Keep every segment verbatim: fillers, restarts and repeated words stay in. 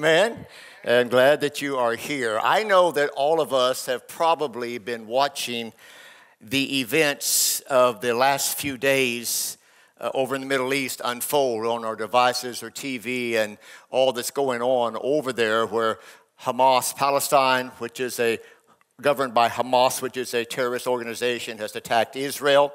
Amen, and glad that you are here. I know that all of us have probably been watching the events of the last few days uh, over in the Middle East unfold on our devices or T V and all that's going on over there where Hamas, Palestine, which is a governed by Hamas, which is a terrorist organization, has attacked Israel.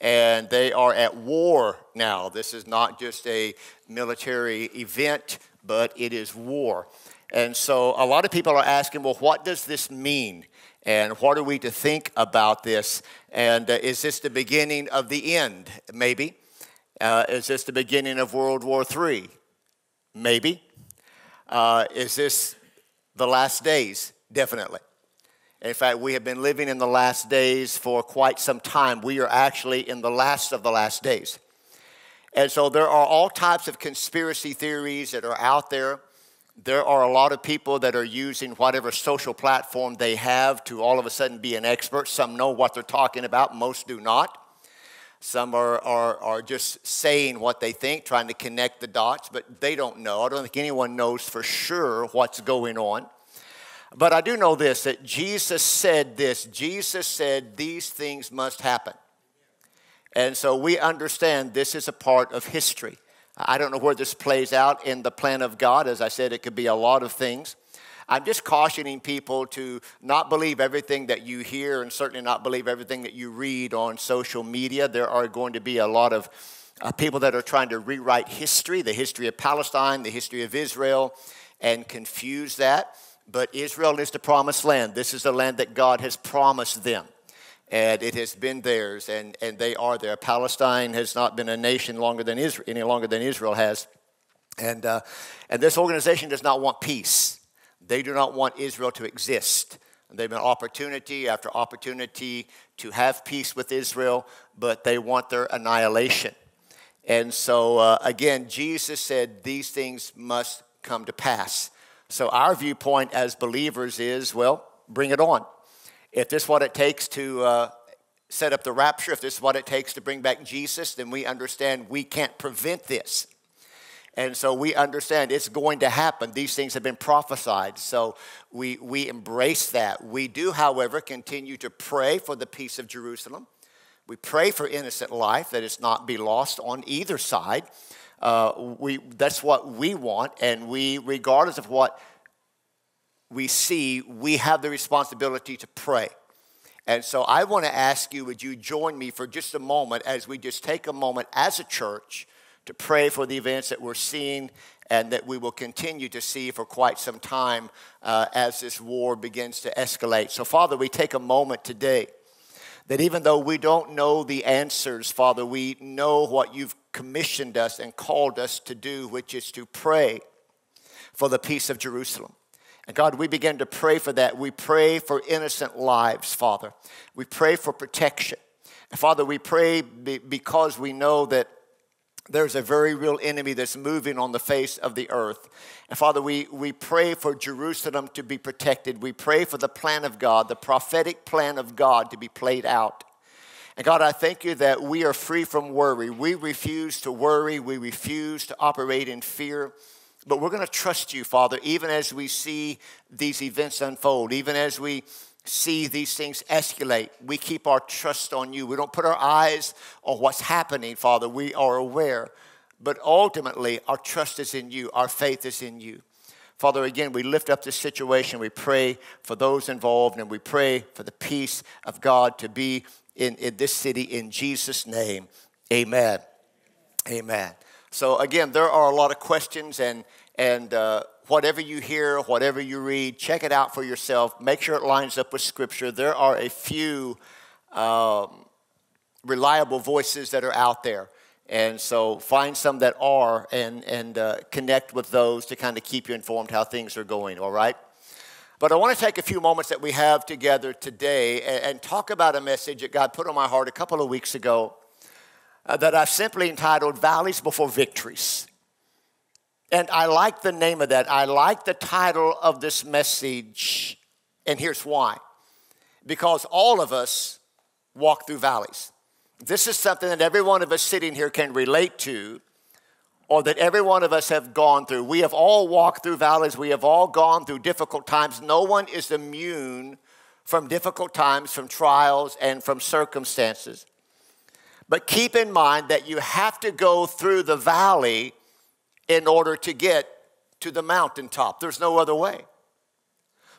And they are at war now. This is not just a military event, but it is war. And so a lot of people are asking, well, what does this mean? And what are we to think about this? And uh, is this the beginning of the end? Maybe. Uh, is this the beginning of World War Three? Maybe. Uh, is this the last days? Definitely. In fact, we have been living in the last days for quite some time. We are actually in the last of the last days. And so there are all types of conspiracy theories that are out there. There are a lot of people that are using whatever social platform they have to all of a sudden be an expert. Some know what they're talking about. Most do not. Some are, are, are just saying what they think, trying to connect the dots, but they don't know. I don't think anyone knows for sure what's going on. But I do know this, that Jesus said this. Jesus said these things must happen. And so we understand this is a part of history. I don't know where this plays out in the plan of God. As I said, it could be a lot of things. I'm just cautioning people to not believe everything that you hear and certainly not believe everything that you read on social media. There are going to be a lot of uh, people that are trying to rewrite history, the history of Palestine, the history of Israel, and confuse that. But Israel is the promised land. This is the land that God has promised them. And it has been theirs, and, and they are there. Palestine has not been a nation longer than Israel, any longer than Israel has. And, uh, and this organization does not want peace. They do not want Israel to exist. They've been opportunity after opportunity to have peace with Israel, but they want their annihilation. And so, uh, again, Jesus said these things must come to pass. So our viewpoint as believers is, well, bring it on. If this is what it takes to uh, set up the rapture, if this is what it takes to bring back Jesus, then we understand we can't prevent this. And so we understand it's going to happen. These things have been prophesied. So we, we embrace that. We do, however, continue to pray for the peace of Jerusalem. We pray for innocent life, that it's not be lost on either side. Uh, we, that's what we want. And we, regardless of what we see, we have the responsibility to pray. And so I want to ask you, would you join me for just a moment as we just take a moment as a church to pray for the events that we're seeing and that we will continue to see for quite some time uh, as this war begins to escalate. So, Father, we take a moment today that even though we don't know the answers, Father, we know what you've commissioned us and called us to do, which is to pray for the peace of Jerusalem. And God, we begin to pray for that. We pray for innocent lives, Father. We pray for protection. And Father, we pray be because we know that there's a very real enemy that's moving on the face of the earth. And Father, we, we pray for Jerusalem to be protected. We pray for the plan of God, the prophetic plan of God to be played out. And God, I thank you that we are free from worry. We refuse to worry. We refuse to operate in fear. But we're going to trust you, Father, even as we see these events unfold, even as we see these things escalate. We keep our trust on you. We don't put our eyes on what's happening, Father. We are aware. But ultimately, our trust is in you. Our faith is in you. Father, again, we lift up this situation. We pray for those involved, and we pray for the peace of God to be in, in this city in Jesus' name. Amen. Amen. So, again, there are a lot of questions, and, and uh, whatever you hear, whatever you read, check it out for yourself. Make sure it lines up with Scripture. There are a few um, reliable voices that are out there, and so find some that are and, and uh, connect with those to kind of keep you informed how things are going, all right? But I want to take a few moments that we have together today and, and talk about a message that God put on my heart a couple of weeks ago. Uh, that I've simply entitled Valleys Before Victories. And I like the name of that. I like the title of this message, and here's why. Because all of us walk through valleys. This is something that every one of us sitting here can relate to or that every one of us have gone through. We have all walked through valleys. We have all gone through difficult times. No one is immune from difficult times, from trials, and from circumstances. But keep in mind that you have to go through the valley in order to get to the mountaintop. There's no other way.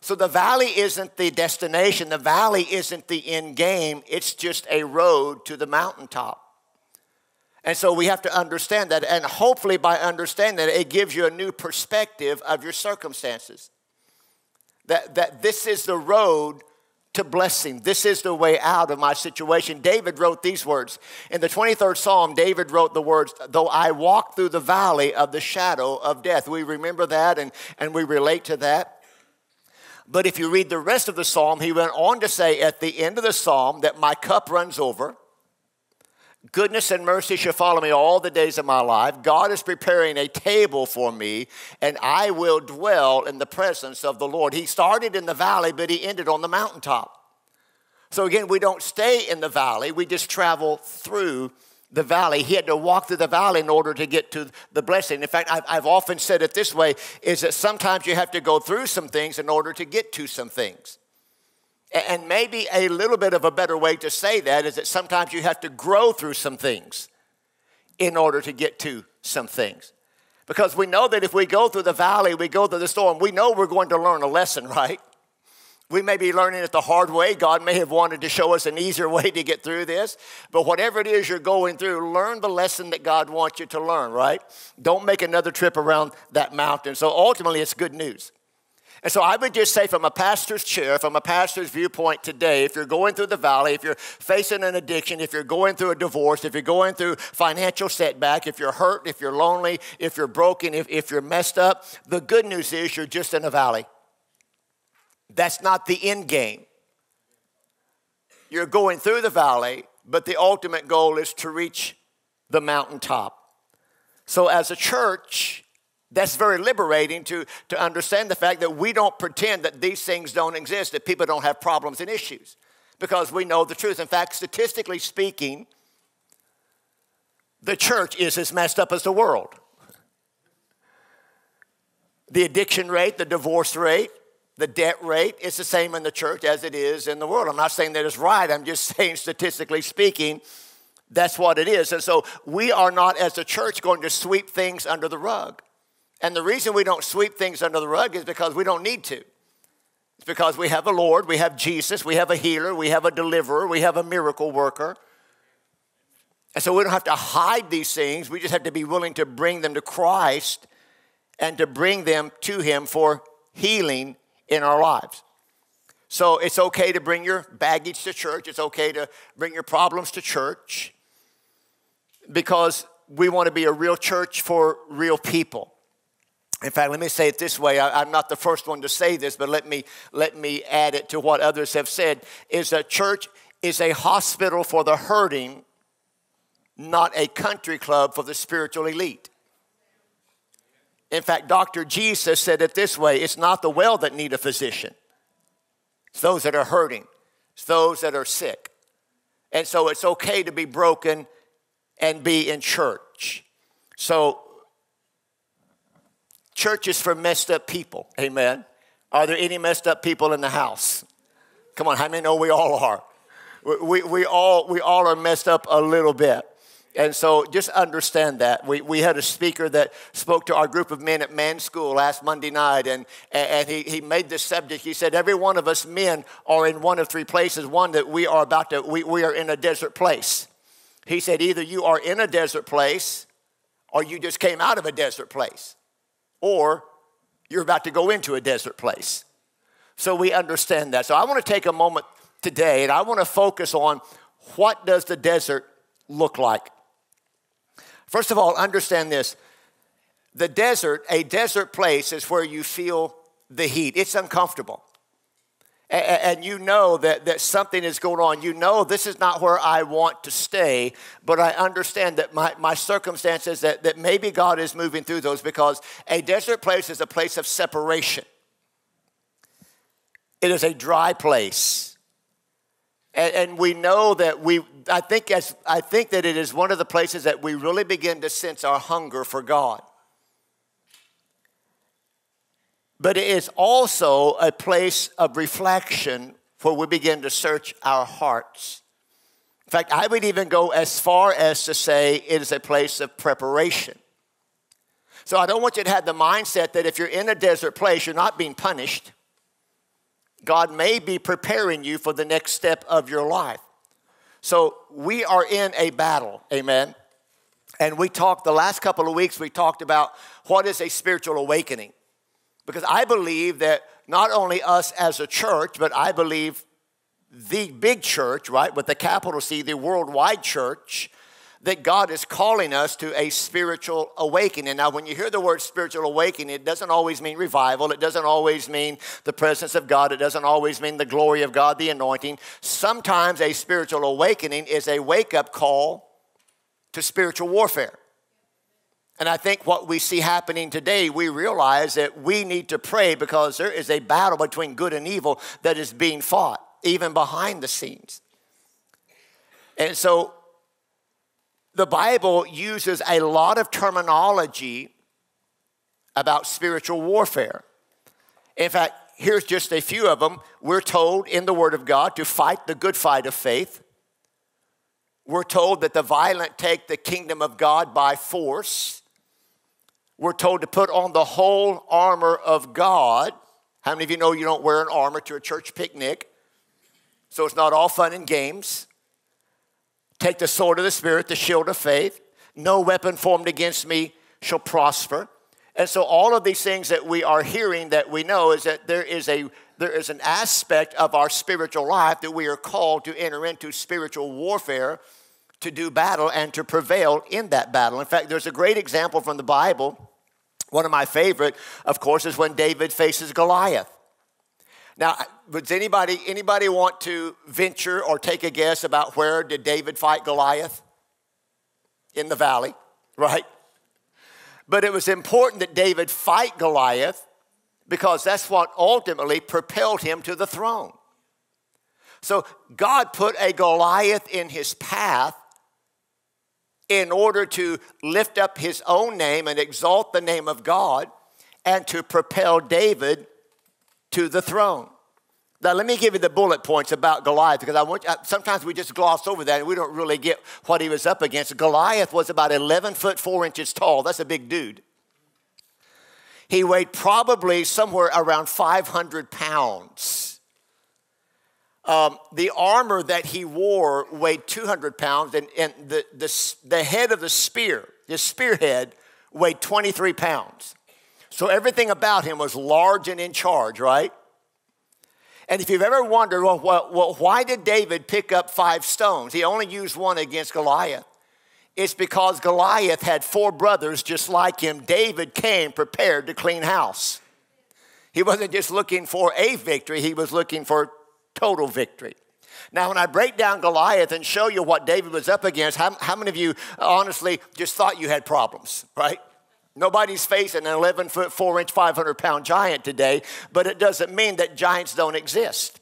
So the valley isn't the destination. The valley isn't the end game. It's just a road to the mountaintop. And so we have to understand that. And hopefully by understanding that, it gives you a new perspective of your circumstances. That, that this is the road to blessing. This is the way out of my situation. David wrote these words. In the twenty-third Psalm, David wrote the words, though I walk through the valley of the shadow of death. We remember that and, and we relate to that. But if you read the rest of the psalm, he went on to say at the end of the psalm that my cup runs over. Goodness and mercy shall follow me all the days of my life. God is preparing a table for me, and I will dwell in the presence of the Lord. He started in the valley, but he ended on the mountaintop. So again, we don't stay in the valley. We just travel through the valley. He had to walk through the valley in order to get to the blessing. In fact, I've, I've often said it this way, is that sometimes you have to go through some things in order to get to some things. And maybe a little bit of a better way to say that is that sometimes you have to grow through some things in order to get to some things. Because we know that if we go through the valley, we go through the storm, we know we're going to learn a lesson, right? We may be learning it the hard way. God may have wanted to show us an easier way to get through this. But whatever it is you're going through, learn the lesson that God wants you to learn, right? Don't make another trip around that mountain. So ultimately, it's good news. And so I would just say from a pastor's chair, from a pastor's viewpoint today, if you're going through the valley, if you're facing an addiction, if you're going through a divorce, if you're going through financial setback, if you're hurt, if you're lonely, if you're broken, if, if you're messed up, the good news is you're just in a valley. That's not the end game. You're going through the valley, but the ultimate goal is to reach the mountaintop. So as a church, that's very liberating to, to understand the fact that we don't pretend that these things don't exist, that people don't have problems and issues, because we know the truth. In fact, statistically speaking, the church is as messed up as the world. The addiction rate, the divorce rate, the debt rate is the same in the church as it is in the world. I'm not saying that it's right. I'm just saying, statistically speaking, that's what it is. And so we are not, as a church, going to sweep things under the rug. And the reason we don't sweep things under the rug is because we don't need to. It's because we have a Lord, we have Jesus, we have a healer, we have a deliverer, we have a miracle worker. And so we don't have to hide these things. We just have to be willing to bring them to Christ and to bring them to Him for healing in our lives. So it's okay to bring your baggage to church. It's okay to bring your problems to church, because we want to be a real church for real people. In fact, let me say it this way. I, I'm not the first one to say this, but let me, let me add it to what others have said, is that church is a hospital for the hurting, not a country club for the spiritual elite. In fact, Doctor Jesus said it this way, it's not the well that need a physician. It's those that are hurting. It's those that are sick. And so it's okay to be broken and be in church. So church is for messed up people, amen. Are there any messed up people in the house? Come on, how many know we all are? We, we, we, all, we all are messed up a little bit. And so just understand that. We, we had a speaker that spoke to our group of men at man's school last Monday night, and, and he, he made this subject. He said, every one of us men are in one of three places. One, that we are about to, we, we are in a desert place. He said, either you are in a desert place, or you just came out of a desert place, or you're about to go into a desert place. So we understand that. So I want to take a moment today, and I want to focus on what does the desert look like. First of all, understand this. The desert, a desert place, is where you feel the heat. It's uncomfortable. And you know that, that something is going on. You know this is not where I want to stay, but I understand that my, my circumstances, that, that maybe God is moving through those, because a desert place is a place of separation. It is a dry place. And, and we know that we, I think, as, I think that it is one of the places that we really begin to sense our hunger for God. But it is also a place of reflection where we begin to search our hearts. In fact, I would even go as far as to say it is a place of preparation. So I don't want you to have the mindset that if you're in a desert place, you're not being punished. God may be preparing you for the next step of your life. So we are in a battle, amen? And we talked, the last couple of weeks, we talked about what is a spiritual awakening. Because I believe that not only us as a church, but I believe the big church, right, with the capital C, the worldwide church, that God is calling us to a spiritual awakening. Now, when you hear the word spiritual awakening, it doesn't always mean revival. It doesn't always mean the presence of God. It doesn't always mean the glory of God, the anointing. Sometimes a spiritual awakening is a wake-up call to spiritual warfare. And I think what we see happening today, we realize that we need to pray because there is a battle between good and evil that is being fought, even behind the scenes. And so the Bible uses a lot of terminology about spiritual warfare. In fact, here's just a few of them. We're told in the Word of God to fight the good fight of faith. We're told that the violent take the kingdom of God by force. We're told to put on the whole armor of God. How many of you know you don't wear an armor to a church picnic? So it's not all fun and games. Take the sword of the Spirit, the shield of faith. No weapon formed against me shall prosper. And so all of these things that we are hearing that we know is that there is, a, there is an aspect of our spiritual life that we are called to enter into spiritual warfare to do battle and to prevail in that battle. In fact, there's a great example from the Bible. One of my favorite, of course, is when David faces Goliath. Now, would anybody, anybody want to venture or take a guess about where did David fight Goliath? In the valley, right? But it was important that David fight Goliath because that's what ultimately propelled him to the throne. So God put a Goliath in his path in order to lift up his own name and exalt the name of God and to propel David to the throne. Now, let me give you the bullet points about Goliath, because I want. I, sometimes we just gloss over that and we don't really get what he was up against. Goliath was about eleven foot four inches tall. That's a big dude. He weighed probably somewhere around five hundred pounds. Um, the armor that he wore weighed two hundred pounds, and, and the, the, the head of the spear, his spearhead, weighed twenty-three pounds. So everything about him was large and in charge, right? And if you've ever wondered, well, well, well, why did David pick up five stones? He only used one against Goliath. It's because Goliath had four brothers just like him. David came prepared to clean house. He wasn't just looking for a victory. He was looking for total victory. Now, when I break down Goliath and show you what David was up against, how, how many of you honestly just thought you had problems, right? Nobody's facing an eleven foot, four inch, five hundred pound giant today, but it doesn't mean that giants don't exist.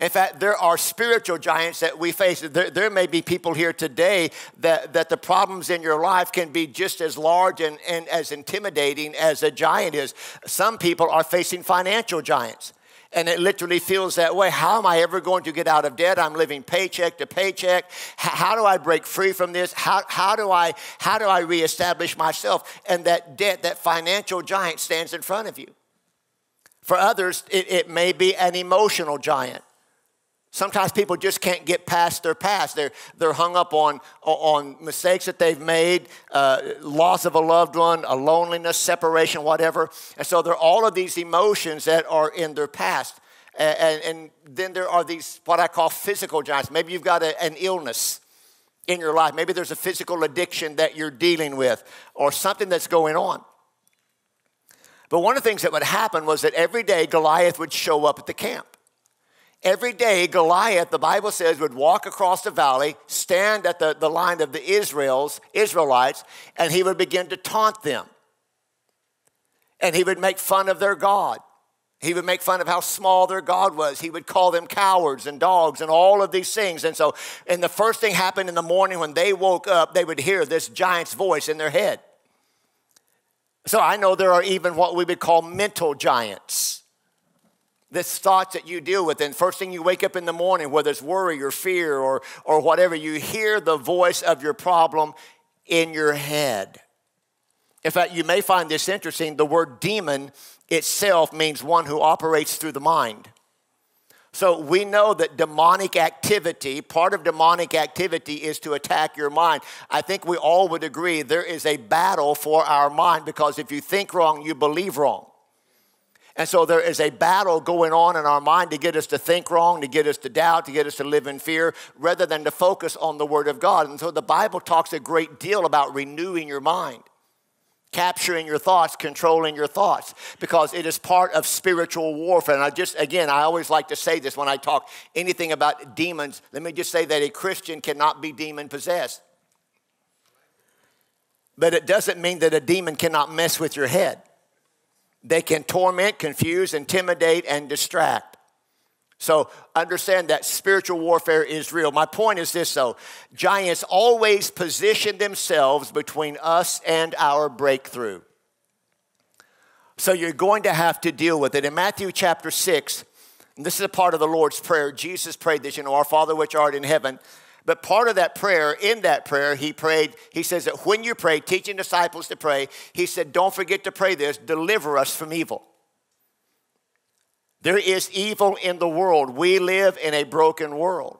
In fact, there are spiritual giants that we face. There, there may be people here today that, that the problems in your life can be just as large and, and as intimidating as a giant is. Some people are facing financial giants. And it literally feels that way. How am I ever going to get out of debt? I'm living paycheck to paycheck. H- how do I break free from this? How, how, do I, how do I reestablish myself? And that debt, that financial giant stands in front of you. For others, it, it may be an emotional giant. Sometimes people just can't get past their past. They're, they're hung up on, on mistakes that they've made, uh, loss of a loved one, a loneliness, separation, whatever. And so there are all of these emotions that are in their past. And, and then there are these, what I call physical giants. Maybe you've got a, an illness in your life. Maybe there's a physical addiction that you're dealing with or something that's going on. But one of the things that would happen was that every day Goliath would show up at the camp. Every day, Goliath, the Bible says, would walk across the valley, stand at the, the line of the Israels, Israelites, and he would begin to taunt them. And he would make fun of their God. He would make fun of how small their God was. He would call them cowards and dogs and all of these things. And so, and the first thing happened in the morning when they woke up, they would hear this giant's voice in their head. So I know there are even what we would call mental giants. This thoughts that you deal with. And first thing you wake up in the morning, whether it's worry or fear or, or whatever, you hear the voice of your problem in your head. In fact, you may find this interesting. The word demon itself means one who operates through the mind. So we know that demonic activity, part of demonic activity is to attack your mind. I think we all would agree there is a battle for our mind, because if you think wrong, you believe wrong. And so there is a battle going on in our mind to get us to think wrong, to get us to doubt, to get us to live in fear, rather than to focus on the Word of God. And so the Bible talks a great deal about renewing your mind, capturing your thoughts, controlling your thoughts, because it is part of spiritual warfare. And I just, again, I always like to say this when I talk anything about demons. Let me just say that a Christian cannot be demon-possessed. But it doesn't mean that a demon cannot mess with your head. They can torment, confuse, intimidate, and distract. So understand that spiritual warfare is real. My point is this, though. Giants always position themselves between us and our breakthrough. So you're going to have to deal with it. In Matthew chapter six, and this is a part of the Lord's Prayer. Jesus prayed this, you know, our Father which art in heaven. But part of that prayer, in that prayer, he prayed, he says that when you pray, teaching disciples to pray, he said, don't forget to pray this, deliver us from evil. There is evil in the world. We live in a broken world.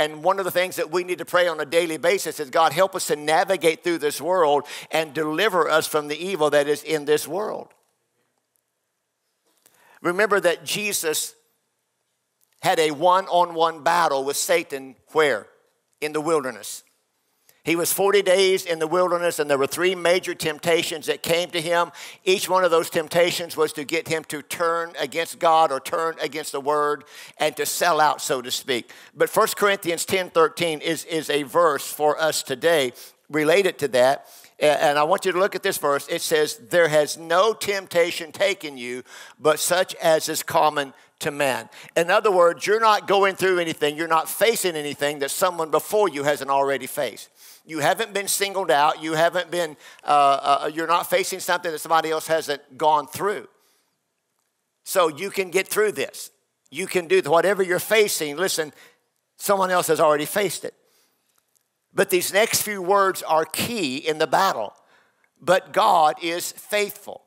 And one of the things that we need to pray on a daily basis is, God, help us to navigate through this world and deliver us from the evil that is in this world. Remember that Jesus had a one-on-one battle with Satan where? In the wilderness. He was forty days in the wilderness, and there were three major temptations that came to him. Each one of those temptations was to get him to turn against God or turn against the Word and to sell out, so to speak. But First Corinthians ten thirteen is, is a verse for us today related to that. And I want you to look at this verse. It says, there has no temptation taken you, but such as is common to man. In other words, you're not going through anything. You're not facing anything that someone before you hasn't already faced. You haven't been singled out. You haven't been, uh, uh, you're not facing something that somebody else hasn't gone through. So you can get through this. You can do whatever you're facing. Listen, someone else has already faced it. But these next few words are key in the battle. But God is faithful.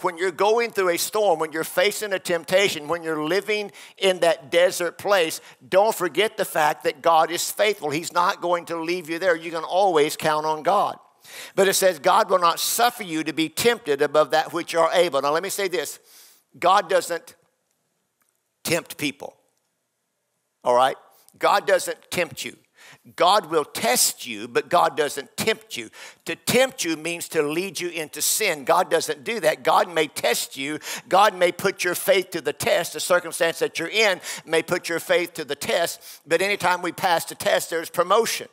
When you're going through a storm, when you're facing a temptation, when you're living in that desert place, don't forget the fact that God is faithful. He's not going to leave you there. You can always count on God. But it says, God will not suffer you to be tempted above that which you are able. Now, let me say this. God doesn't tempt people, all right? God doesn't tempt you. God will test you, but God doesn't tempt you. To tempt you means to lead you into sin. God doesn't do that. God may test you. God may put your faith to the test. The circumstance that you're in may put your faith to the test, but anytime we pass the test, there's promotion.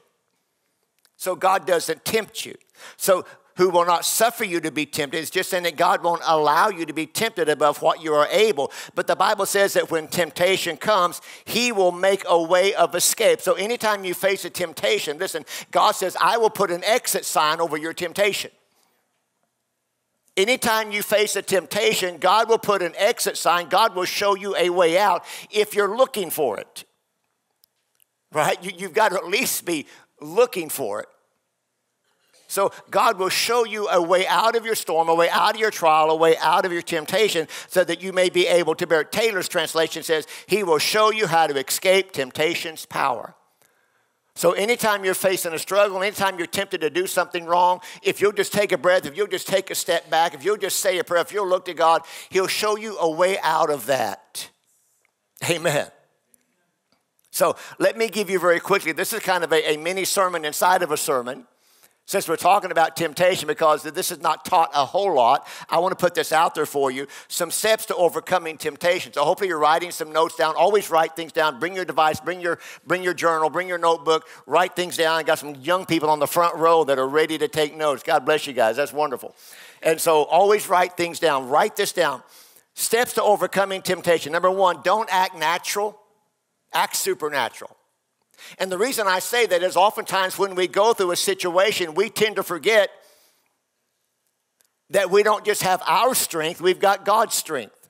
So God doesn't tempt you. So who will not suffer you to be tempted. It's just saying that God won't allow you to be tempted above what you are able. But the Bible says that when temptation comes, he will make a way of escape. So anytime you face a temptation, listen, God says, I will put an exit sign over your temptation. Anytime you face a temptation, God will put an exit sign. God will show you a way out if you're looking for it, right? You, you've got to at least be looking for it. So God will show you a way out of your storm, a way out of your trial, a way out of your temptation, so that you may be able to bear it. Taylor's translation says, he will show you how to escape temptation's power. So anytime you're facing a struggle, anytime you're tempted to do something wrong, if you'll just take a breath, if you'll just take a step back, if you'll just say a prayer, if you'll look to God, he'll show you a way out of that. Amen. So let me give you very quickly, this is kind of a, a mini sermon inside of a sermon. Since we're talking about temptation, because this is not taught a whole lot, I want to put this out there for you. Some steps to overcoming temptation. So hopefully you're writing some notes down. Always write things down. Bring your device. Bring your, bring your journal. Bring your notebook. Write things down. I got some young people on the front row that are ready to take notes. God bless you guys. That's wonderful. And so always write things down. Write this down. Steps to overcoming temptation. Number one, don't act natural. Act supernatural. And the reason I say that is oftentimes when we go through a situation, we tend to forget that we don't just have our strength, we've got God's strength.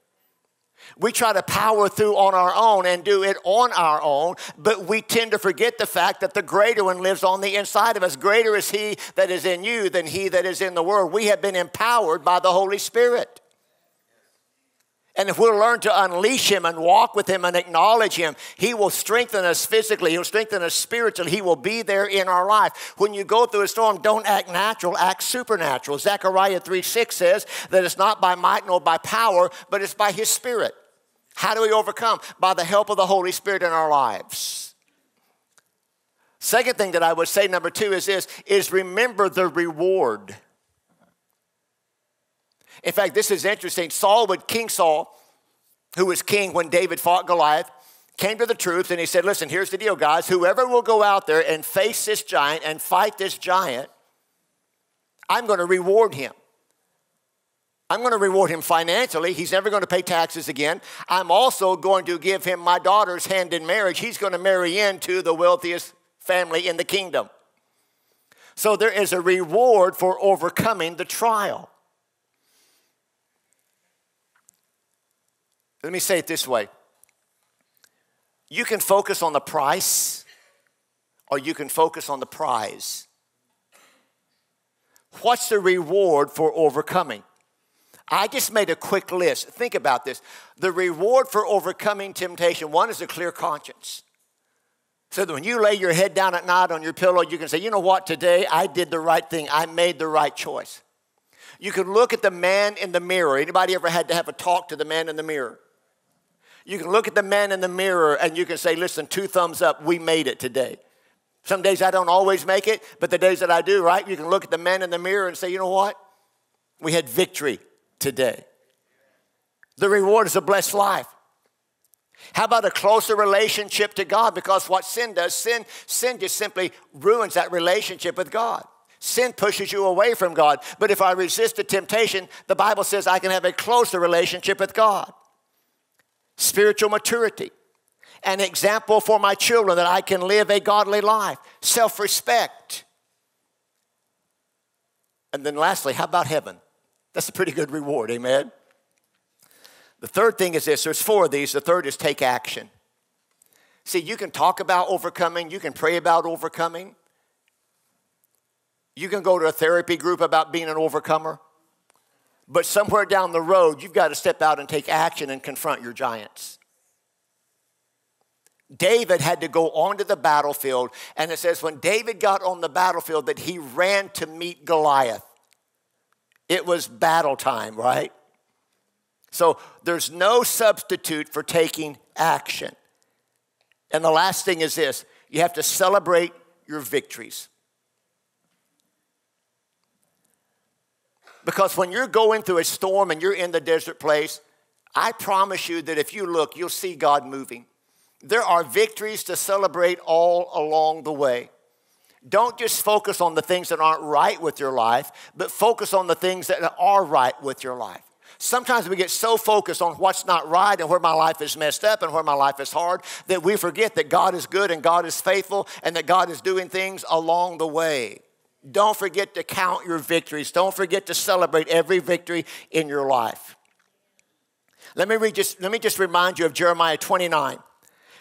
We try to power through on our own and do it on our own, but we tend to forget the fact that the greater one lives on the inside of us. Greater is he that is in you than he that is in the world. We have been empowered by the Holy Spirit. And if we'll learn to unleash him and walk with him and acknowledge him, he will strengthen us physically. He'll strengthen us spiritually. He will be there in our life. When you go through a storm, don't act natural, act supernatural. Zechariah three six says that it's not by might nor by power, but it's by his Spirit. How do we overcome? By the help of the Holy Spirit in our lives. Second thing that I would say, number two, is this, is remember the reward. In fact, this is interesting. Saul would, King Saul, who was king when David fought Goliath, came to the troops and he said, listen, here's the deal, guys. Whoever will go out there and face this giant and fight this giant, I'm going to reward him. I'm going to reward him financially. He's never going to pay taxes again. I'm also going to give him my daughter's hand in marriage. He's going to marry into the wealthiest family in the kingdom. So there is a reward for overcoming the trial. Let me say it this way. You can focus on the price or you can focus on the prize. What's the reward for overcoming? I just made a quick list. Think about this. The reward for overcoming temptation, one is a clear conscience. So that when you lay your head down at night on your pillow, you can say, you know what, today I did the right thing. I made the right choice. You can look at the man in the mirror. Anybody ever had to have a talk to the man in the mirror? You can look at the man in the mirror and you can say, listen, two thumbs up, we made it today. Some days I don't always make it, but the days that I do, right, you can look at the man in the mirror and say, you know what? We had victory today. The reward is a blessed life. How about a closer relationship to God? Because what sin does, sin, sin just simply ruins that relationship with God. Sin pushes you away from God. But if I resist the temptation, the Bible says I can have a closer relationship with God. Spiritual maturity. An example for my children that I can live a godly life. Self-respect. And then lastly, how about heaven? That's a pretty good reward, amen? The third thing is this. There's four of these. The third is take action. See, you can talk about overcoming. You can pray about overcoming. You can go to a therapy group about being an overcomer, but somewhere down the road, you've got to step out and take action and confront your giants. David had to go onto the battlefield, and it says when David got on the battlefield that he ran to meet Goliath. It was battle time, right? So there's no substitute for taking action. And the last thing is this, you have to celebrate your victories. Because when you're going through a storm and you're in the desert place, I promise you that if you look, you'll see God moving. There are victories to celebrate all along the way. Don't just focus on the things that aren't right with your life, but focus on the things that are right with your life. Sometimes we get so focused on what's not right and where my life is messed up and where my life is hard that we forget that God is good and God is faithful and that God is doing things along the way. Don't forget to count your victories. Don't forget to celebrate every victory in your life. Let me, read just, let me just remind you of Jeremiah twenty-nine.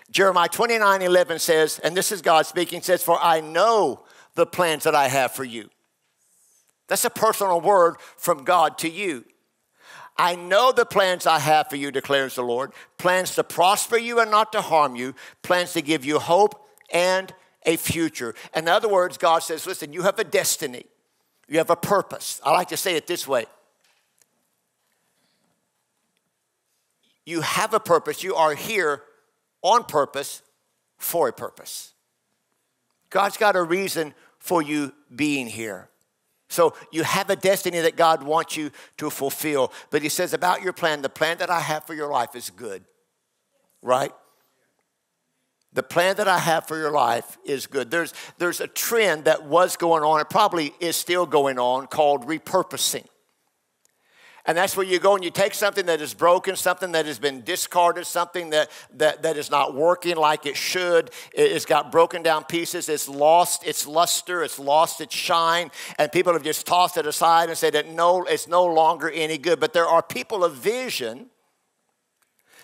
Jeremiah twenty-nine eleven says, and this is God speaking, says, for I know the plans that I have for you. That's a personal word from God to you. I know the plans I have for you, declares the Lord, plans to prosper you and not to harm you, plans to give you hope and a future. In other words, God says, listen, you have a destiny. You have a purpose. I like to say it this way. You have a purpose. You are here on purpose for a purpose. God's got a reason for you being here. So you have a destiny that God wants you to fulfill. But he says about your plan, the plan that I have for your life is good. Right? The plan that I have for your life is good. There's, there's a trend that was going on, it probably is still going on, called repurposing. And that's where you go and you take something that is broken, something that has been discarded, something that, that, that is not working like it should. It's got broken down pieces. It's lost its luster. It's lost its shine. And people have just tossed it aside and said that no, it's no longer any good. But there are people of vision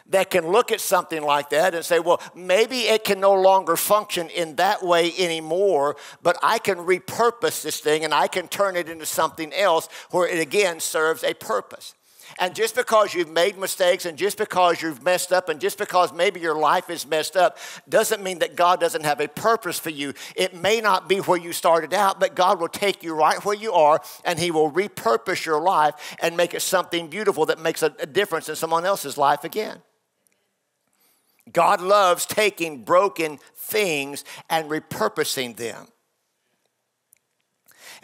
that can look at something like that and say, well, maybe it can no longer function in that way anymore, but I can repurpose this thing and I can turn it into something else where it again serves a purpose. And just because you've made mistakes and just because you've messed up and just because maybe your life is messed up doesn't mean that God doesn't have a purpose for you. It may not be where you started out, but God will take you right where you are and he will repurpose your life and make it something beautiful that makes a, a difference in someone else's life again. God loves taking broken things and repurposing them.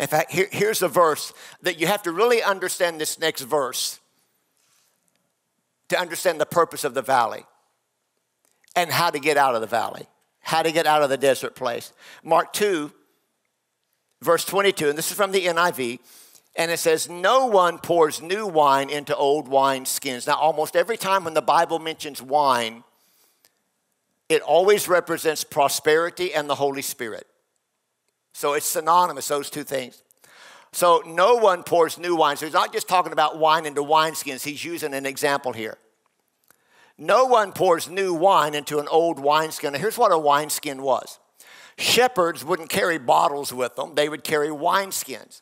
In fact, here, here's a verse that you have to really understand this next verse to understand the purpose of the valley and how to get out of the valley, how to get out of the desert place. Mark two, verse twenty-two, and this is from the N I V. And it says, no one pours new wine into old wine skins. Now, almost every time when the Bible mentions wine, it always represents prosperity and the Holy Spirit. So it's synonymous, those two things. So no one pours new wine. So he's not just talking about wine into wineskins. He's using an example here. No one pours new wine into an old wineskin. Now here's what a wineskin was. Shepherds wouldn't carry bottles with them. They would carry wineskins.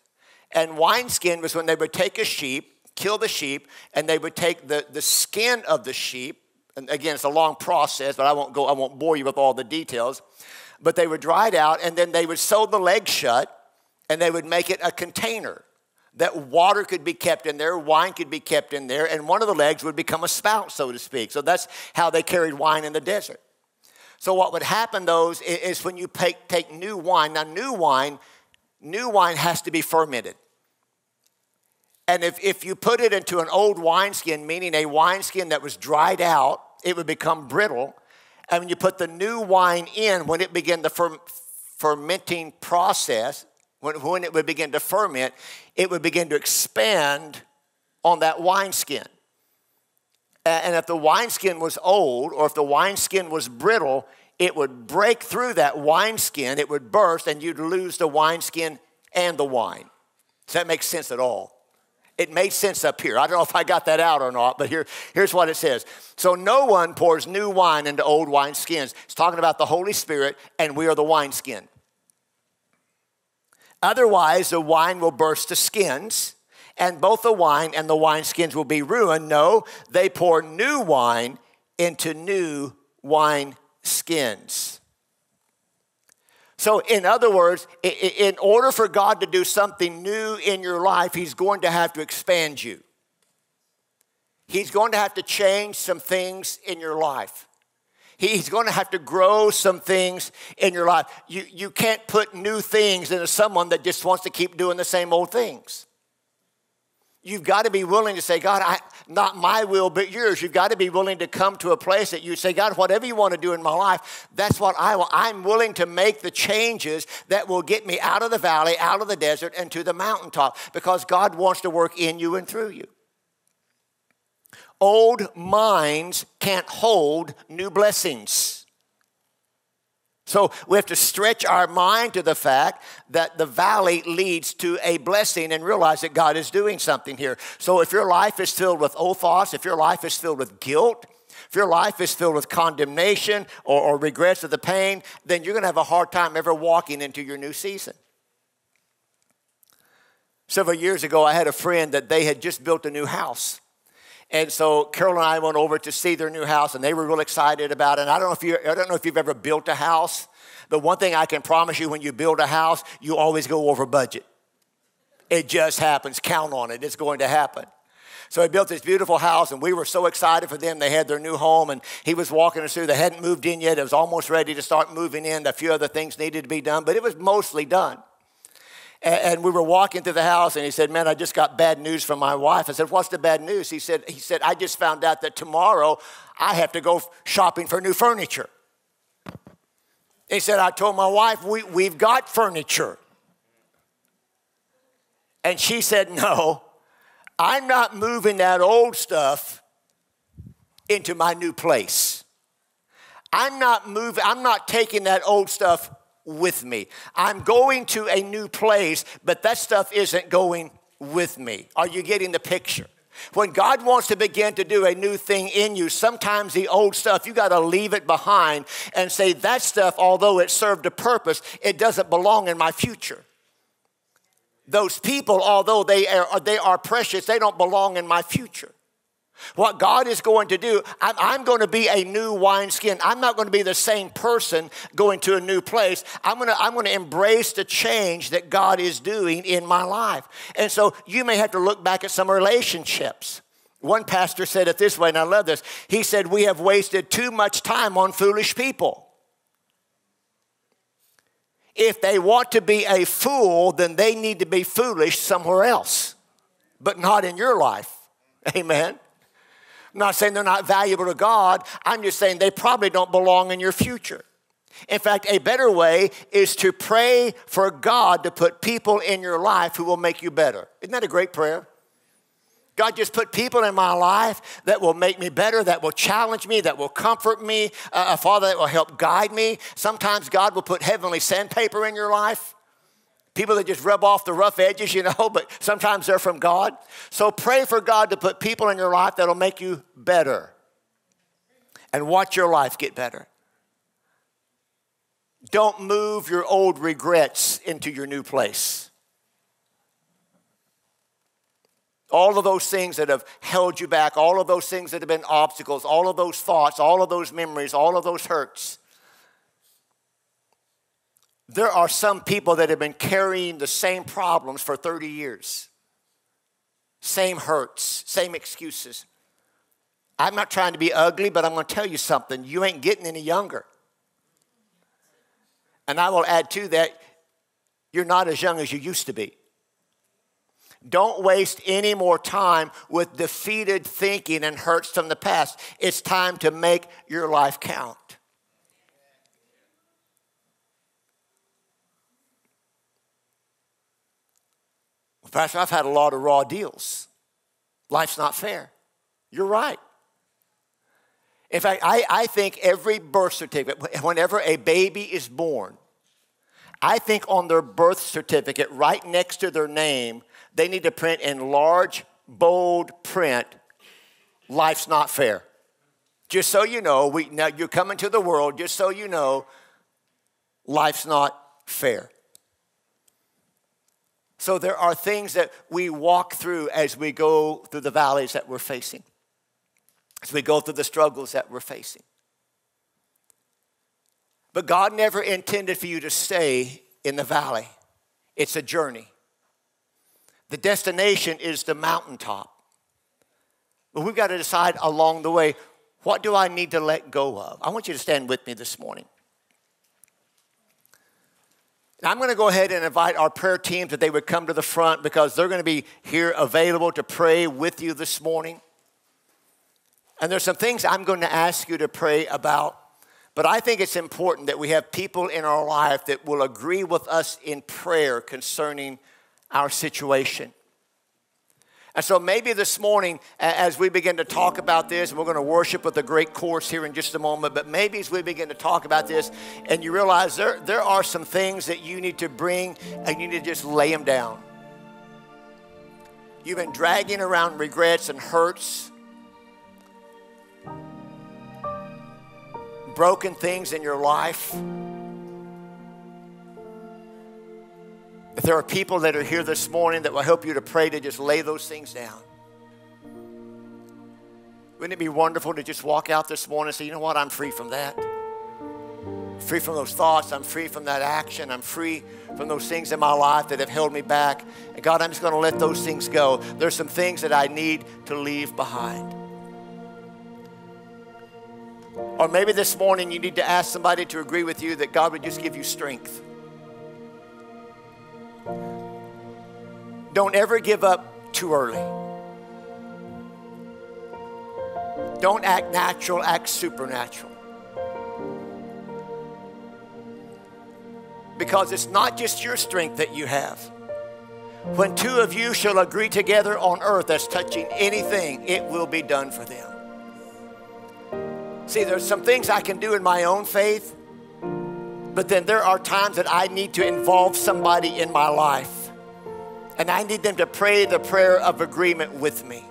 And wineskin was when they would take a sheep, kill the sheep, and they would take the, the skin of the sheep. And again, it's a long process, but I won't go, I won't bore you with all the details. But they would dry it out, and then they would sew the leg shut, and they would make it a container that water could be kept in there, wine could be kept in there, and one of the legs would become a spout, so to speak. So that's how they carried wine in the desert. So what would happen, though, is when you take, take new wine. Now, new wine, new wine has to be fermented. And if, if you put it into an old wineskin, meaning a wineskin that was dried out, it would become brittle. And when you put the new wine in, when it began the fer fermenting process, when, when it would begin to ferment, it would begin to expand on that wineskin. And, and if the wineskin was old or if the wineskin was brittle, it would break through that wineskin, it would burst, and you'd lose the wineskin and the wine. Does that make sense at all? It made sense up here. I don't know if I got that out or not, but here, here's what it says. So no one pours new wine into old wineskins. It's talking about the Holy Spirit, and we are the wineskin. Otherwise, the wine will burst the skins, and both the wine and the wineskins will be ruined. No, they pour new wine into new wineskins. So in other words, in order for God to do something new in your life, he's going to have to expand you. He's going to have to change some things in your life. He's going to have to grow some things in your life. You, you can't put new things into someone that just wants to keep doing the same old things. You've got to be willing to say, God, I, not my will, but yours. You've got to be willing to come to a place that you say, God, whatever you want to do in my life, that's what I want. I'm willing to make the changes that will get me out of the valley, out of the desert, and to the mountaintop, because God wants to work in you and through you. Old minds can't hold new blessings. So we have to stretch our mind to the fact that the valley leads to a blessing and realize that God is doing something here. So if your life is filled with old thoughts, if your life is filled with guilt, if your life is filled with condemnation or, or regrets of the pain, then you're going to have a hard time ever walking into your new season. Several years ago, I had a friend that they had just built a new house. And so Carol and I went over to see their new house, and they were real excited about it. And I don't know if you, I don't know if you've ever built a house, but one thing I can promise you: when you build a house, you always go over budget. It just happens. Count on it; it's going to happen. So he built this beautiful house, and we were so excited for them. They had their new home, and he was walking us through. They hadn't moved in yet; it was almost ready to start moving in. A few other things needed to be done, but it was mostly done. And we were walking through the house, and he said, man, I just got bad news from my wife. I said, what's the bad news? He said, he said, I just found out that tomorrow I have to go shopping for new furniture. He said, I told my wife, we, we've got furniture. And she said, no, I'm not moving that old stuff into my new place. I'm not moving, I'm not taking that old stuff with me. I'm going to a new place, but that stuff isn't going with me. Are you getting the picture? When God wants to begin to do a new thing in you, sometimes the old stuff, you got to leave it behind and say, that stuff, although it served a purpose, it doesn't belong in my future. Those people, although they are, they are precious, they don't belong in my future. What God is going to do, I'm, I'm going to be a new wineskin. I'm not going to be the same person going to a new place. I'm going to, I'm going to embrace the change that God is doing in my life. And so you may have to look back at some relationships. One pastor said it this way, and I love this. He said, we have wasted too much time on foolish people. If they want to be a fool, then they need to be foolish somewhere else, but not in your life. Amen. I'm not saying they're not valuable to God. I'm just saying they probably don't belong in your future. In fact, a better way is to pray for God to put people in your life who will make you better. Isn't that a great prayer? God, just put people in my life that will make me better, that will challenge me, that will comfort me, uh, a Father that will help guide me. Sometimes God will put heavenly sandpaper in your life. People that just rub off the rough edges, you know, but sometimes they're from God. So pray for God to put people in your life that'll make you better. And watch your life get better. Don't move your old regrets into your new place. All of those things that have held you back, all of those things that have been obstacles, all of those thoughts, all of those memories, all of those hurts. There are some people that have been carrying the same problems for thirty years. Same hurts, same excuses. I'm not trying to be ugly, but I'm going to tell you something. You ain't getting any younger. And I will add to that, you're not as young as you used to be. Don't waste any more time with defeated thinking and hurts from the past. It's time to make your life count. Pastor, I've had a lot of raw deals. Life's not fair. You're right. In fact, I, I think every birth certificate, whenever a baby is born, I think on their birth certificate, right next to their name, they need to print in large, bold print, life's not fair. Just so you know, we, now you're coming to the world, just so you know, life's not fair. So there are things that we walk through as we go through the valleys that we're facing, as we go through the struggles that we're facing. But God never intended for you to stay in the valley. It's a journey. The destination is the mountaintop. But we've got to decide along the way, what do I need to let go of? I want you to stand with me this morning. I'm going to go ahead and invite our prayer team that they would come to the front because they're going to be here available to pray with you this morning. And there's some things I'm going to ask you to pray about, but I think it's important that we have people in our life that will agree with us in prayer concerning our situation. And so maybe this morning, as we begin to talk about this, and we're going to worship with a great chorus here in just a moment, but maybe as we begin to talk about this and you realize there, there are some things that you need to bring and you need to just lay them down. You've been dragging around regrets and hurts, broken things in your life. If there are people that are here this morning that will help you to pray to just lay those things down. Wouldn't it be wonderful to just walk out this morning and say, you know what, I'm free from that. I'm free from those thoughts. I'm free from that action. I'm free from those things in my life that have held me back. And God, I'm just going to let those things go. There's some things that I need to leave behind. Or maybe this morning you need to ask somebody to agree with you that God would just give you strength. Don't ever give up too early. Don't act natural, act supernatural. Because it's not just your strength that you have. When two of you shall agree together on earth that's touching anything, it will be done for them. See, there's some things I can do in my own faith, but then there are times that I need to involve somebody in my life. And I need them to pray the prayer of agreement with me.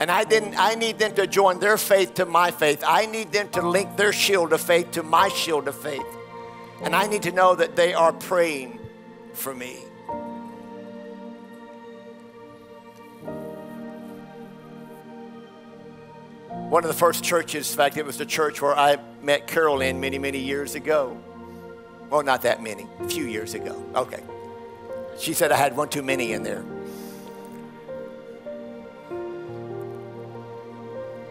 And I, didn't, I need them to join their faith to my faith. I need them to link their shield of faith to my shield of faith. And I need to know that they are praying for me. One of the first churches, in fact, it was the church where I met Carol in many, many years ago. Well, not that many, a few years ago. Okay. She said I had one too many in there.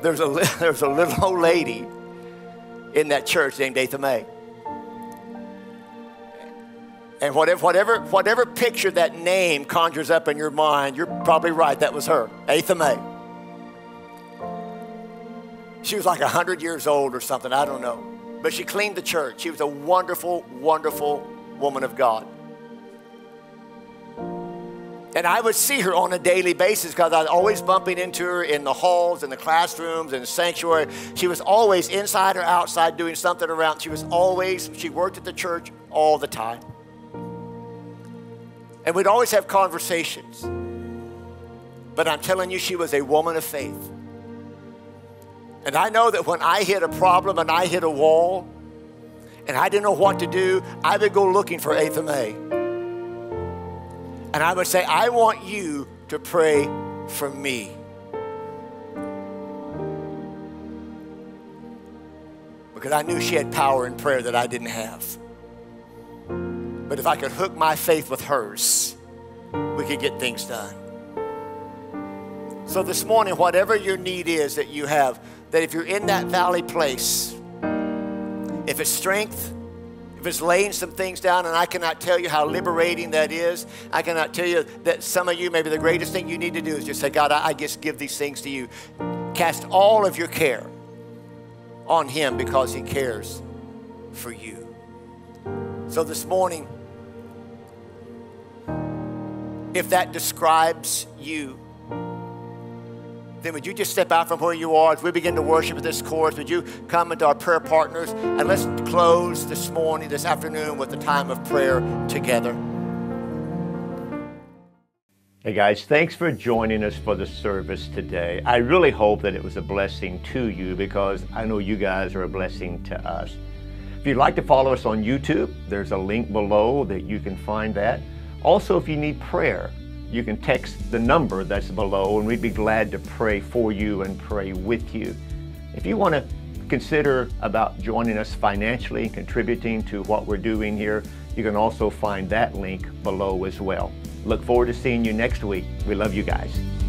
There's a, there's a little old lady in that church named Atha Mae. And whatever, whatever, whatever picture that name conjures up in your mind, you're probably right, that was her, Atha Mae. She was like a hundred years old or something, I don't know. But she cleaned the church. She was a wonderful, wonderful woman of God. And I would see her on a daily basis because I was always bumping into her in the halls, in the classrooms, in the sanctuary. She was always inside or outside doing something around. She was always, she worked at the church all the time. And we'd always have conversations. But I'm telling you, she was a woman of faith. And I know that when I hit a problem and I hit a wall and I didn't know what to do, I would go looking for Atha Mae. And I would say, I want you to pray for me. Because I knew she had power in prayer that I didn't have. But if I could hook my faith with hers, we could get things done. So this morning, whatever your need is that you have, that if you're in that valley place, if it's strength, if it's laying some things down, and I cannot tell you how liberating that is, I cannot tell you that some of you, maybe the greatest thing you need to do is just say, God, I, I just give these things to you. Cast all of your care on Him because He cares for you. So this morning, if that describes you, then would you just step out from where you are as we begin to worship at this chorus? Would you come into our prayer partners? And let's close this morning, this afternoon, with a time of prayer together. Hey guys, thanks for joining us for the service today. I really hope that it was a blessing to you because I know you guys are a blessing to us. If you'd like to follow us on YouTube, there's a link below that you can find that. Also, if you need prayer, you can text the number that's below and we'd be glad to pray for you and pray with you. If you want to consider about joining us financially and contributing to what we're doing here, you can also find that link below as well. Look forward to seeing you next week. We love you guys.